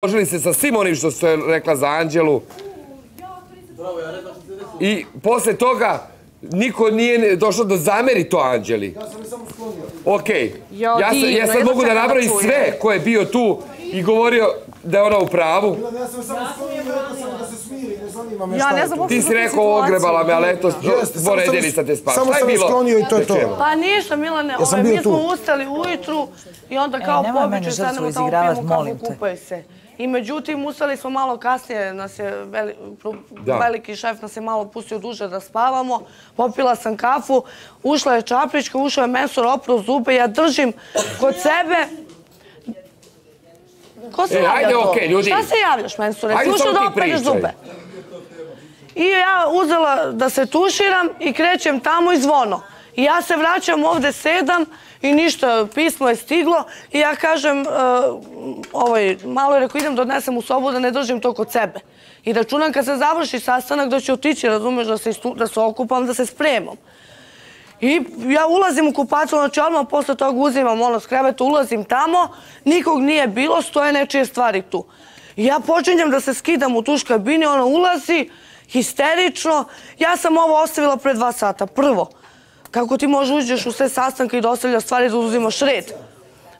Složili se sa svim onim što ste rekla za Anđelu. I posle toga niko nije došao da zameri to Anđeli. Ja sam mi samo sklonio. Okej. Ja sad mogu da nabrojim sve ko je bio tu i govorio da je ona u pravu. Ja sam mi samo sklonio i rekao sam da se smiri, ne zanima me šta je to. Ti si rekao ogrebala me, ali eto, dvoređenica te spava. Samo sam mi sklonio i to je to. Pa ništa Milane, mi smo ustali ujutru i onda kao pobiću sad nam tamo pijemo kako kupaju se. I međutim, ustali smo malo kasnije, veliki šef nas je malo pustio duže da spavamo. Popila sam kafu, ušla je Čaprička, ušao je mensor, opro zube, ja držim kod sebe. Ko se javlja to? Šta se javljaš, mensore? Slušao da opereš zube. I ja uzela da se tuširam i krećem tamo i zvono. I ja se vraćam ovde, sedam i ništa, pismo je stiglo i ja kažem, malo je rekao idem da odnesem u sobu da ne držim to kod sebe. I računam kad se završi sastanak da ću otići, razumeš, da se okupam, da se spremam. I ja ulazim u kupacu, znači odmah posle toga uzimam ono s kreveta, ulazim tamo, nikog nije bilo, stoje nečije stvari tu. I ja počinjem da se skidam u tuš kabini, ona ulazi, histerično, ja sam ovo ostavila pre 2 sata, prvo. Kako ti možeš uđeš u sve sastanke i da ostavljaš stvari da uzimaš red?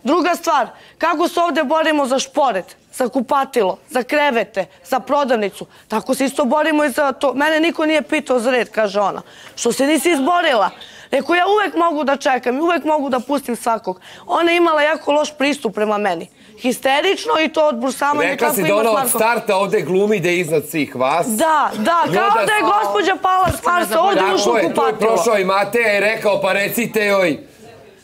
Druga stvar, kako se ovde borimo za šporet, za kupatilo, za krevete, za prodavnicu, tako se isto borimo i za to. Mene niko nije pitao za red, kaže ona. Što se nisi izborila? Rekao, ja uvek mogu da čekam i uvek mogu da pustim svakog. Ona je imala jako loš pristup prema meni. Histerično i to odbrusavanje. Rekla si da ona od starta ovde glumi da je iznad svih vas. Da, kao da je gospođa pala s Marsa, ovde ušla kupatilo. Tako je, tu je prošao i Mateja i rekao, pa recite joj.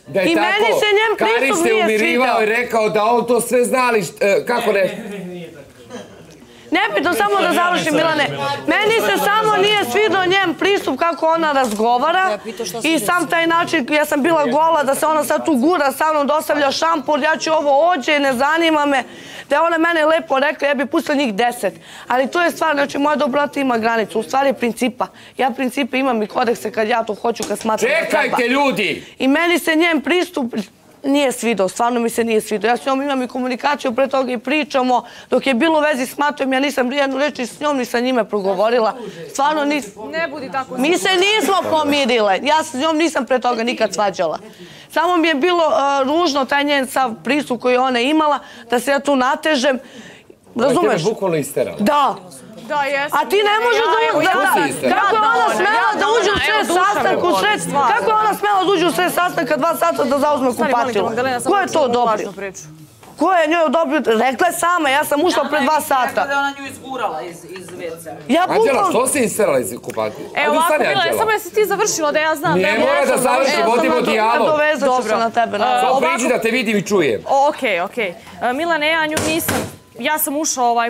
I meni se njem pristup nije svidao. Kari se umirivao i rekao da on to sve znali. Kako ne? Ne pitam, samo da završim, Milane. Meni se samo nije svidao njem pristup kako ona razgovara i sam taj način, ja sam bila gola da se ona sad tu gura sa mnom, dostavlja šampur, ja ću ovo ođe, ne zanima me. Da je ona mene lepo rekla, ja bi pustila njih 10. Ali to je stvar, znači moja dobrota ima granicu, u stvari principa. Ja principe imam i kodekse kad ja to hoću, kad smatram da treba. Čekajte, ljudi! I meni se njem pristup... Nije svidao, stvarno mi se nije svidao. Ja s njom imam i komunikaciju, pre toga i pričamo. Dok je bilo u vezi s Matom, ja nisam jednu reč ni s njom, ni sa njime progovorila. Stvarno nisam... Ne budi tako... Mi se nismo pomirile. Ja s njom nisam pre toga nikad svađala. Samo mi je bilo ružno taj njen sav pristup koji je ona imala, da se ja tu natežem. Razumeš? Ona je bukvalno isterala. Da. A ti ne možeš da... Kako je ona smela da uđe u sve sastanka, u sve... Kako je ona smela da uđe u sve sastanka 2 sata da zauzme kupatilo? Ko je to odobrio? Ko je njoj odobrio? Rekla je sama, ja sam ušla pre 2 sata. Rekla da je ona nju izgurala iz WC-a. Anđela, što si isterala iz kupatila? Evo, ako Mila, samo jesi ti završila da ja znam... Ne, mora da završi, vodimo dijalog. Dovezat ću se na tebe. Samo priči da te vidim i čujem. Okej. Milane, ja nju nisam... Ja sam ušla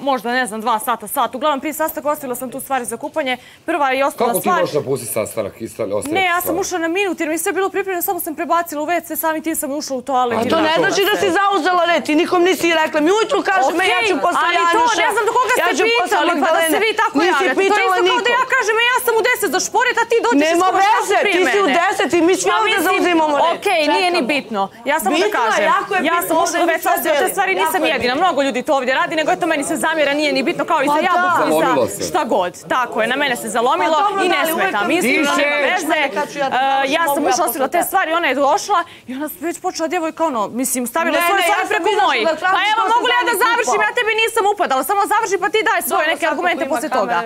možda, ne znam, 2 sata. Uglavnom, prije sastanka ostavila sam tu stvari za kupanje. Prva je i ostala stvar... Kako ti možeš napustiti sastanak i ostaviti stvari? Ne, ja sam ušla na minut jer mi je sve bilo pripremljeno, samo sam prebacila u WC, samim tim sam ušla u toalet. A to ne znači da si zauzela red, ti nikom nisi rekla. Mi ujutru kažem, ja ću posle Janjuša. Ali to, ne znam do koga ste pitali, pa da se vi tako javljate. To je isto kao da ja kažem, ja sam u 10 za šporet, a ti dođeš i skomaš što prije mene. Nema veze, ti si u 10 i mi ćemo ovdje zauzimamo red. Okej, nije ni bitno. Ja samo da kažem, ja sam ušla u WC, te stvari nisam jedina. Mnogo ljudi to ovdje radi, nego eto meni se zamjera nije ni bitno kao i za jabuku i za šta god. Tako je, na mene se zalomilo i ne smetam. Mislim, nema veze. Ja sam ušla ostavila te stvari, ona je došla i ona već počela djevojka mislim, stavila svoje stvari preko mojih. Pa evo, mogu li ja da završim? Ja tebi nisam upadala, samo završi pa ti daj svoje neke argumente posle toga.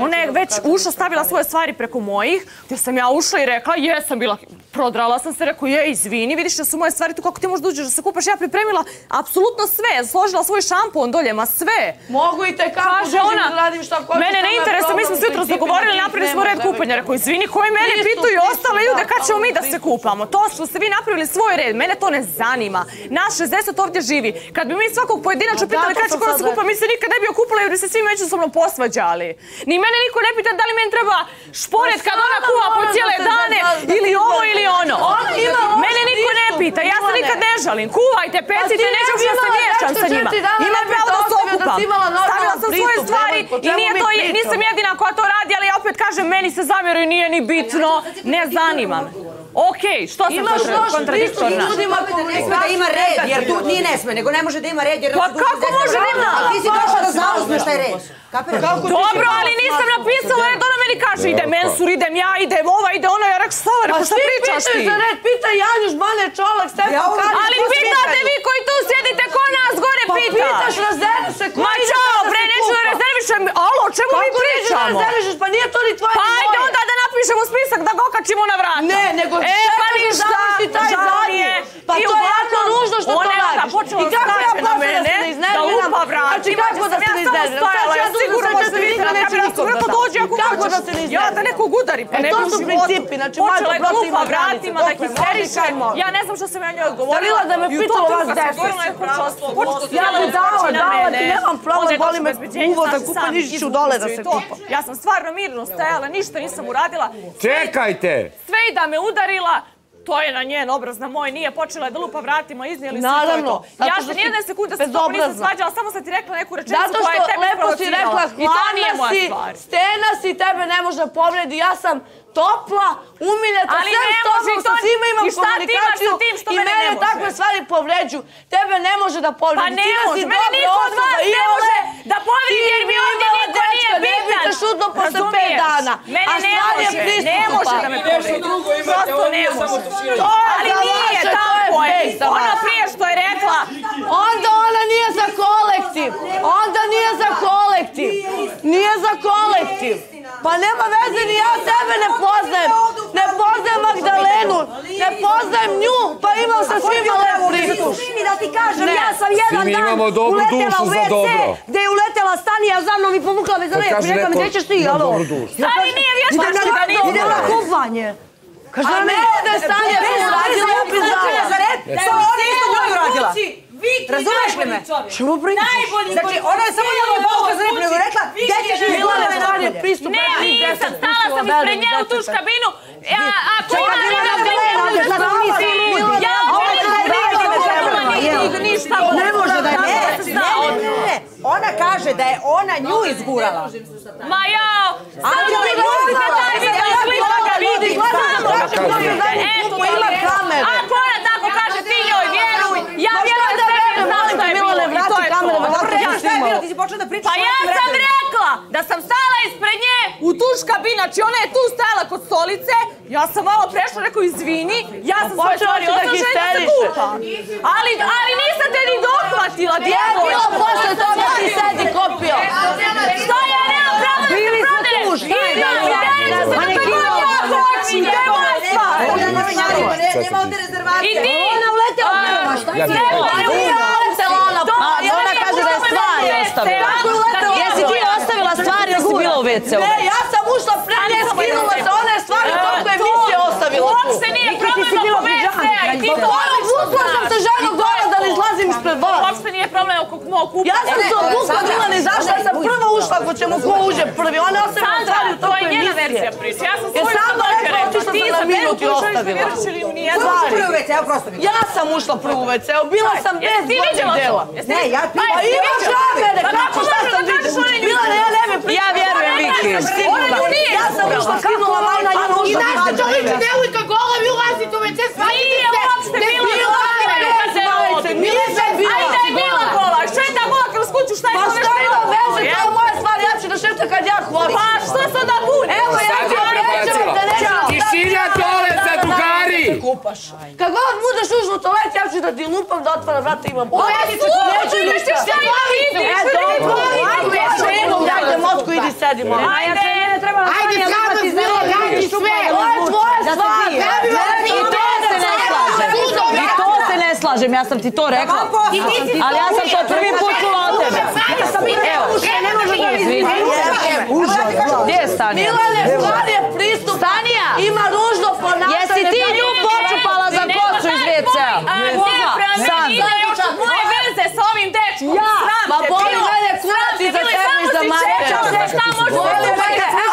Ona je već ušla, stavila svoje stvari preko mojih, gdje sam ja ušla i rekla, jesam bila, prodrala sam se, rekao, je, izvini, vidiš da su moje stvari tu, kako ti možda uđeš da se kupaš, ja pripremila apsolutno sve, složila svoj šampon doljema, sve. Mogu i te kako želim da radim šta hoću. Mene ne interesuje, mi smo se jutro dogovorili, napravili smo red kupanja, rekao, izvini, koji mene pitaju i ostale ljude kad ćemo mi da se kupamo. To što ste vi napravili svoj red, mene to ne zanima. Naš 60 ovdje živi. Kad bi mi svakog pojedinačno pitali kada će ko da se kupa, mi se nikad ne bi okupila jer bi se svi međusobno posvađali. Ni mene niko ne pita da li meni treba šporet kad ona kuva po cijele dane ili ovo ili ono. Mene niko ne pita, ja se nikad ne žalim. Kuvajte, pecite, neću što se miješam sa njima. Ima pravo da se okupam. Stavila sam svoje stvari i nisam jedina koja to radi, ali ja opet kažem, meni se zamjeraju, nije ni bitno, ne zanima me. Okej, što sam to kontradiktorna? Imaš ljudima koji ne sme da ima red, jer tu nije ne sme, nego ne može da ima red, jer... Pa kako može da ima? A ti si došla da zauzmeš taj red. Dobro, ali nisam napisala red, ona meni kaže ide mensur, idem ja, idem ova, ide ona, ja rekao stavar, pa šta pričaš ti? Pa svi pitaju za red, pitaj Janjuš, Bane, Čolak, Stefan, Karić, ali pitate vi koji tu sjedite, ko nas gore pita? Pa pitaš, razderu se, ko ide sada se kupa? Ma čao, pre, neću da razderušem, alo, o čemu mi pričamo? Pa nije to ni tvoje ni moje. Pa ajde onda da napišemo spisak, da ga okačimo na vrata. Ne, nego čekaš da završi taj zadnje. Pa to je jako nužno što to radiš. I kako ja posle da se ne iznerviram? Znači kako da se ne iznerviram? Sad ću ja sigurno možete vidjeti da neće nikog da. Kako da se ne iznerviram? Ja da nekog udari, pa ne bi u principi. Počela je glupa vratima, da histeriša. Ja ne znam što sam ja njoj odgovorila. Da me pitala vas deset. Ja mu dala ti nemam problem, boli me uvo da kupam, ižiću dole da se kupam. Ja sam stvarno mirno stajala, ništa nisam uradila. Čekajte! Sve i da me udarila, to je na njen obraz, na moj nije, počela je da lupa vratima, iznijeli se i to je to. Ja se nijedne sekunde se toga nisam svađala, samo sam ti rekla neku rečenicu koja je tebe provocirala. I to nije moja stvar. Stena si, tebe ne može povredi, ja sam topla, umiljata, sve s tobom, sa svima imam komunikaciju i mene takve stvari povređuju. Tebe ne može da povredi. Pa ne može, mene niko od vas ne može da povredi jer mi ovdje niko nije bitan. Ne bitaš udno posle 5 dana, a stvar je pristupa. Ne može da me povredi, prosto ne može. Ali nije tam pojeg, ona prije što je rekla. Onda ona nije za kolektiv, onda nije za kolektiv, nije za kolektiv. Pa nema veze, ni ja tebe ne poznajem, ne poznajem Magdalenu, ne poznajem nju, pa imam sa svima lep pristup. Svi da ti kažem, ja sam jedan dan uletela u WC, gde je uletela Stanija za mnom i pomukla me za lep, i rekla mi, gdje ćeš ti, alo? Stani, nije vješta što da nije. Idem na kupanje. A ne da je Stanija uradila u priznala. To ona isto moju uradila. Razumeš li me? Čemu pričaš? Znači, ona je samo njela bauka za nepriju rekla, gdje ćeš mi Milane stanje pristup? Ne, nisam, stala sam ispred nje u tu škabinu. Ako ima njega gledam, da sam mislim, ja ovdje da pričam, ništa ovo. Ne može da je ne. Ona kaže da je ona nju izgurala. Ma jao, sad ću mi glasiti da je klipa ga vidi. Eto, ako ona tako kaže, ti joj vjeruj, ja vjerujem da zašto je bilo i to je to. Pa ja sam rekla da sam stala ispred nje u tu škabinu, znači ona je tu stajala kod stolice, ja sam malo prešla, rekao izvini, ja sam svoje stvari označila da se kupa. Ali nisam te ni dohvatila, djevoj. Ja bilo pošto toga ti sedi kopio. Što je nema pravo da se prodene? Idem i djereću se da to god ja hoću, gdje je moja stvar? Nema ovdje rezervacije. I ti? Ona uletela u nema, šta je nema? Ona kaže da je stvari ostavila. Jesi ti ostavila stvari ili si bila u WC-u? Ne, ja sam ušla prije nje, skinula se, ona je stvari kako je misli ostavila tu. Uopšte nije problem oko WC-a i ti to oviš to znaš. Obukla sam se ženo gore da ne izlazim ispred vas. Uopšte nije problem oko mojeg kupa. Ja sam se obukla, Milan, izašla, ja sam prva ušla ako ćemo ko uđe prvi. Ona je ostavila stvari u toku emisije. Sandra, to je njena verzija priča. Ja sam svoju stvari rekla, ti za veru kuću izviraš ili u nijednu. Ja sam ušla prvo u WC-u, bila sam bez bođeg dela. Ne, ja ti... Pa ima žavere, kako šta sam vidim? Milane, ja ne bi pričala. Ja vjerujem Viki. Ona nju nije izgurala. Ja sam ušla skinula, Lajna, ja nužda. I naša čovječe, devojka gola, vi ulazite u WC, svalite se. Nije uopšte bila gola. Nije se bila. Ajde, je bila gola. Šeta gola kroz kuću, šta je to nešto ima? Pa što je ovo veze, to je moja stvar, ja ću da šeta kad ja hoću. Pa što sam da budu? Evo, ja ću da rećem da nećemo. Tišinja dole za drugari. Kad god budeš ušla u toalet, ja ću da ti lupam da otvaram vrata imam. Ajde, hrabro bilo, radi sve, to je tvoja stvar, i to se ne slažem, i to se ne slažem, ja sam ti to rekla, ali ja sam to prvi put čula od tebe. Evo, izvini, gdje je Stanija? Milane, stvar je pristup, ima ružno ponavljanje. Jesi ti nju počupala za kocu iz WC-a? Sandra. Moje veze sa ovim dečkom, sram te bilo, sram te bilo i samo si čečao se šta može da se bude.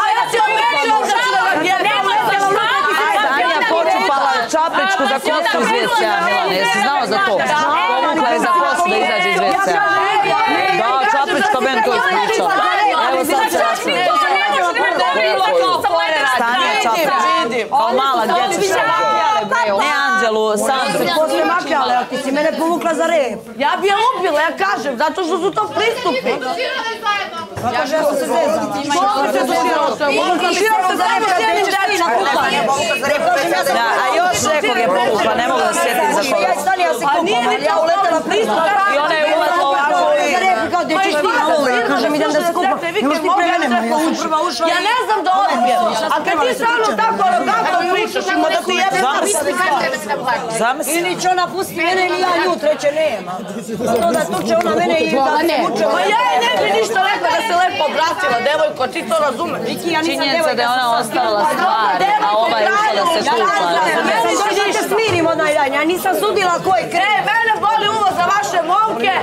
A ja ti obećao da ću da vam je nemoj se šaliti. Stanija počupala Čapričku za kostu iz WC-a, Milane, jesi znao za to? Pomukla je za kostu da izađe iz WC-a. Da, Čaprička meni to ispričala. Evo sad će vas ne. Stanija Čaprička, kao mala djeca što je. Angelu, Sandru. Posle makljale, ali ti si mene povukla za rep. Ja bi je lupila, ja kažem, zato što su to pristupi. Kako što se zezala? Što se zezala? Širao se za rep, cijenim dječina kukla. Da, a još nekog je povukla, ne mogu da sjetim za koga. A nije ni to uletala pristup. I ona je ulazla ovako. Kao dječiš ti na ulo, ja kažem idem da se kupam. Nemoš ti prevenemo, ja sam prva ušla. Ja ne znam da odbijem. A kad ti sa mnom tako arogantno pričaš ima da ti jebeš da misli stvar. I nić ona pusti mene ili ja nju, treće nema. To da tuče ona mene i da se muče. Ma ja je ne bi ništa lepo da se lepo obratila, devojko, ti to razumeš. Činjenica da je ona ostavila stvar, a ova je ušla da se kupla. Meni što da te smirim onaj dan, ja nisam sudila koji kraj. Mene boli uvo za vaše momke.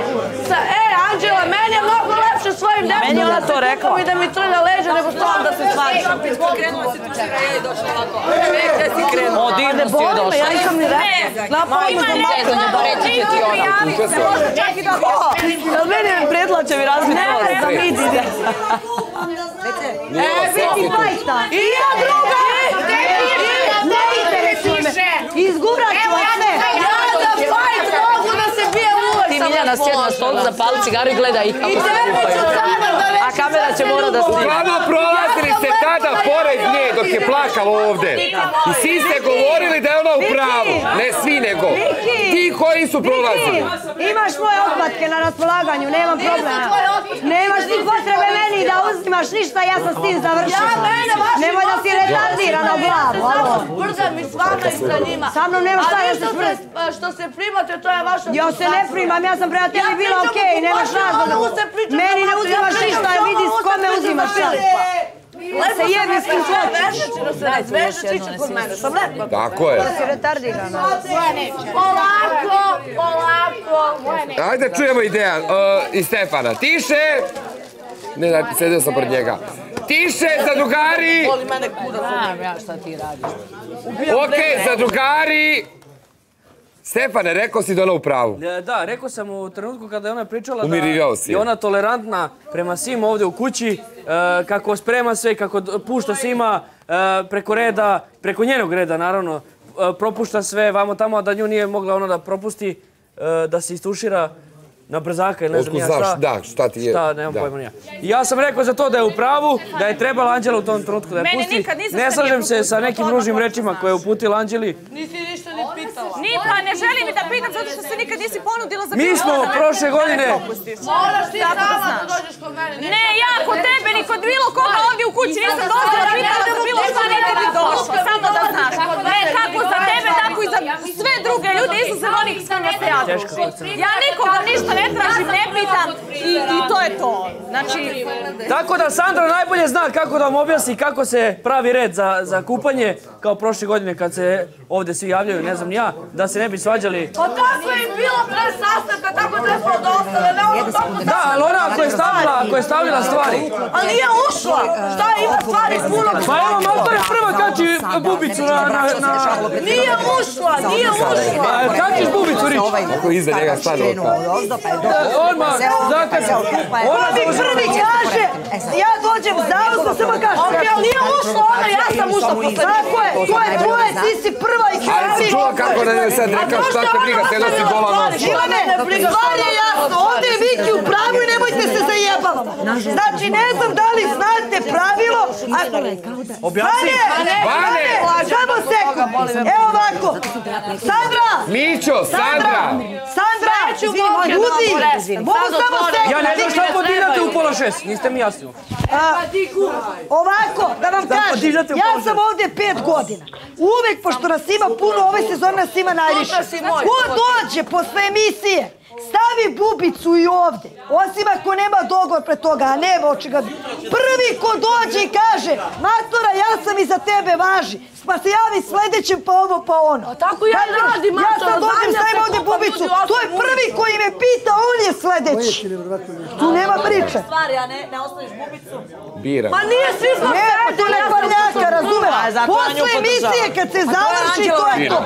Anđela, meni je mnogo lepše svojim djetom da se kupam i da mi trlja leđa nego što vam da se slačam. Krenula si tu žira, je došla ovako. Kada si krenula? O, divno si joj došla. Ja nisam ni rekla. Ima neko, ti joj prijavim se. Možda čak i da ko? Jel' mene pretlače mi razbiti ovo? Ne, ne, vidi. Vidi bajta. I ja druga! Ne interesuje me. Izgurat ću vas sve. Ja da bajt mogu da se bije uvek. Ti Miljana sjedi na stolu, zapali cigaru i gleda ih kako se kupaju. A kamera će mora da snima. Vama prolazili ste tada pored nje dok je plakala ovde. I svi ste govorili da je ona u pravu. Ne svi nego. Ti koji su prolazili. Imaš moje otplatke na raspolaganju, nemam problema. Nemaš ti potrebe meni da uzimaš ništa, ja sam s tim završila. Nemoj da si retardira na glavu. Brzam i s vama i sa njima. Sa mnom nema šta da se sprem. Što se primate, to je vaša slučasna. Ja se ne primam, ja sam prema tebi bila okej, nemaš razloga. Meni ne uzimaš ništa, vidi s kome uzimaš. Da se jebi s tim sločiš. Vežeći će kod mene, sam lepa. Tako je. Da si retardirana. Polako, polako. Ajde da čujemo i Dejan i Stefana. Tiše! Ne, da, sedio sam pred njega. Tiše, zadrugari! Znam ja šta ti radiš. Okej, zadrugari! Stefane, rekao si da ona u pravu. Da, rekao sam u trenutku kada je ona pričala da je ona tolerantna prema svim ovdje u kući, kako sprema sve, kako pušta svima preko reda, preko njenog reda naravno, propušta sve vamo tamo, a da nju nije mogla ona da propusti, da se istušira na brzaka ili ne znam nija šta. Da, šta ti je. Šta, nemam pojma nija. Ja sam rekao za to da je u pravu, da je trebala Anđela u tom trenutku da je pusti. Ne slažem se sa nekim ružnim rečima koje je uputila Anđeli. Nisi ništa ni pitala. Nipa, ne želi mi da pitam zato što se nikad nisi ponudila za pitanje. Mi smo prošle godine... Moraš ti sama da dođeš kod mene. Ne, ja kod tebe, ni kod bilo koga ovdje u kući nisam došla da pitala za bilo šta niti bi došla. Samo da znaš. Ne, kako za tebe, tako i za sve druge ljude, isus je onih s kojima se ja nikoga ništa ne tražim, ne pitam i to je to. Znači... Tako da Sandra najbolje zna kako da vam objasni kako se pravi red za kupanje, kao prošle godine kad se ovdje svi javljaju, ne znam ni ja, da se ne bi svađali. O tako je bilo pre sastanka, tako trebalo da ostale, ne ono tako... Da, ali ona ako je stavljala stvari... Ali nije ušla! Šta ima stvari puno... Pa evo, malo to je prva kači bubicu na... Nije ušla, nije ušla! Kačiš bubicu, Rič? Ako je iza njega stane od kada. Odmah, zakače. Ona mi prvi kaže, ja dođem, zavisno se ma kaže. Ok, ali nije ušla ona, ja sam ušla posle. Tako je, to je tvoje, ti si prva i kada si ušla. Ali se čuva kako ne sad rekao šta te briga, te da si dola noć. Ivane, stvar je jasno, ovdje je Viki u pravu i nemojte se zajebavati. Znači, ne znam da li znate pravilo. Objasni. Vane, samo sekund. Evo ovako. Sandra. Mićo, Sandra. Sandra. Ljudi, mogu samo sekund. Ja ne znam šta podirate u pola šest, niste mi jasni. Ovako, da vam kažem, ja sam ovdje 5 godina. Uvijek, pošto nas ima puno, ove sezone nas ima najviše. Ko dođe posle emisije, stavi bubicu i ovdje, osim ako nema dogovor pred toga, a nema očigledno. Prvi ko dođe i kaže, matora, ja sam iza tebe važi, pa se javi sljedećem pa ovo pa ono. A tako ja radim, matora, ja sad dođem, stavim ovdje bubicu, to je prvi koji me pita, on je sljedeći. Tu nema priče. Stvari, a ne ostaviš bubicu. Biram. Ma nije svi smo sredili. Ne, to ne parnjaka, razumeš. Posle emisije, kad se završi, to je to.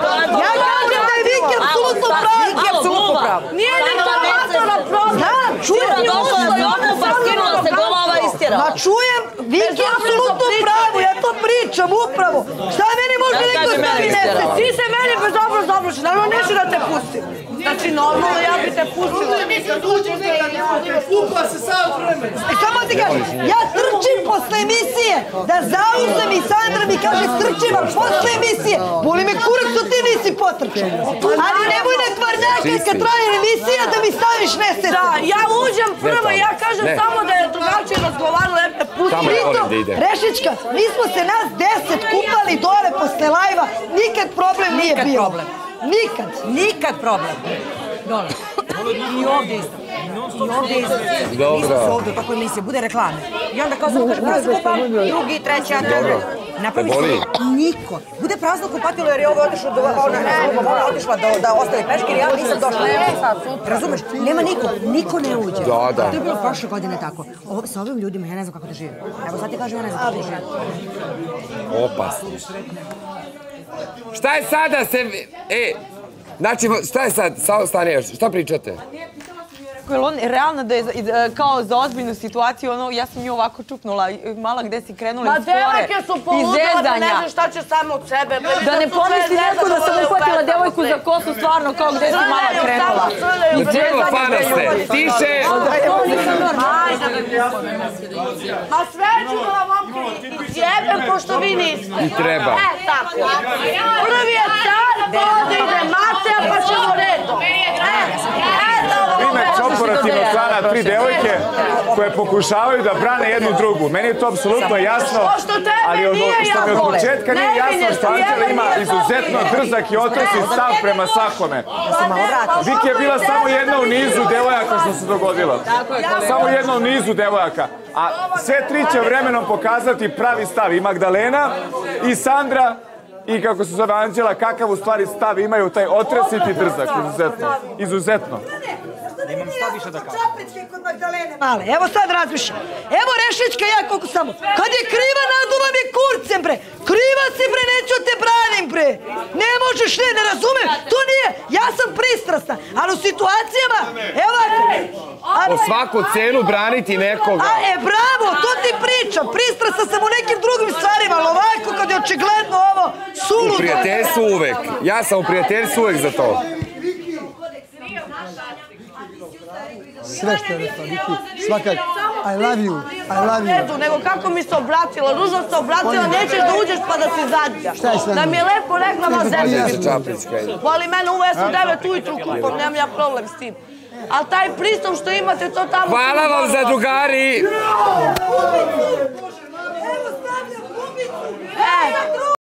Ja kažem da je Viki apsolutno pravo. Viki apsolutno pravo. Nije neka matora pravo. Znam, čujem. Došla je opupa, skinula se golova istjera. Ma čujem, Viki apsolutno pravo. Ja to pričam, upravo. Šta meni možda neko stavi nese? Ti se meni bezobraz obruši, naravno neću da te pustim. Znači, normalno ja bi te pustila. Kupla se sad vremena. I samo ti kažem, ja trčim posle emisije, da zauzem i Sandra mi kaže trčim, a posle emisije, boli me kurac što ti nisi potrčala. Ali nemoj na kvarnjaka kad traje emisija da mi staviš nese. Da, ja uđem prvo, ja kažem samo da je drugačije razgovarala, ja te pustim. Pritom, Rešićka, mi smo se nas 10 kupali dole posle lajva, nikad problem nije bio. Nikad problem. Dole. I ovdje isto. Mi smo se ovdje u takvoj emisiji, bude reklame. I onda kao sam prazno kupam, drugi, treći, a treći. Napraviš to niko. Bude prazno kupatilo jer je ovo otišla da ostavi peškir, ja nisam došla. Razumeš? Nema niko. Niko ne uđe. To je bilo prošle godine tako. Sa ovim ljudima ja ne znam kako da živim. Evo sad ti kažem ja ne znam kako da živim. Opasno. Šta je sada se... Znači, šta je sad? Stanija, šta pričate? Jel on realno da je kao za ozbiljnu situaciju, ono, ja sam nju ovako čupnula, mala gde si krenula iz fore, iz zezanja. Ma devojke su poludila da ne zna šta će samo od sebe. Da ne pomisli neko da sam uhvatila devojku za kosu, stvarno, kao gde si mala krenula. I celo fana ste, tiše! Ma sve ću vam omke i djebem, pošto vi niste. I treba. E, tako. Prvi je car, ovdje ide Mateja, pa ćemo redom. Ima korporativno slana tri devojke koje pokušavaju da brane jednu drugu. Meni je to apsolutno jasno, ali što mi od početka nije jasno što Anđela ima izuzetno drzak i otresen stav prema svakome. Viki je bila samo jedna u nizu devojaka što se dogodilo. Samo jedna u nizu devojaka. A sve tri će vremenom pokazati pravi stav. I Magdalena, i Sandra, i kako se zove Anđela, kakav u stvari stav imaju taj otresiti drzak. Izuzetno. Nemam šta više da kažem. Čaprike kod Magdalene male. Evo sad razmišljam. Evo Rešićka ja koliko samo. Kad je kriva naduvam je kurcem bre. Kriva si bre, neću te branim bre. Ne možeš ne razumem. To nije, ja sam pristrasna. Ali u situacijama, evo ovako. O svaku cenu braniti nekoga. A bravo, to ti pričam. Pristrasna sam u nekim drugim stvarima. Ali ovako kad je očigledno ovo suludo. U prijateljstvu uvek. Ja sam u prijateljstvu uvek za to. Sve što je rekla, Viki, svakak, I love you, I love you. Neću, nego kako mi se obratila, ružno se obratila, nećeš da uđeš pa da si zadnja. Da mi je lepo rekla, ma zemlji. Voli mene, uve, ja sam 9 ujutru kupom, nemam ja problem s tim. Ali taj pristup što imate, to tamo... Hvala vam za drugari! Evo stavljam kubicu!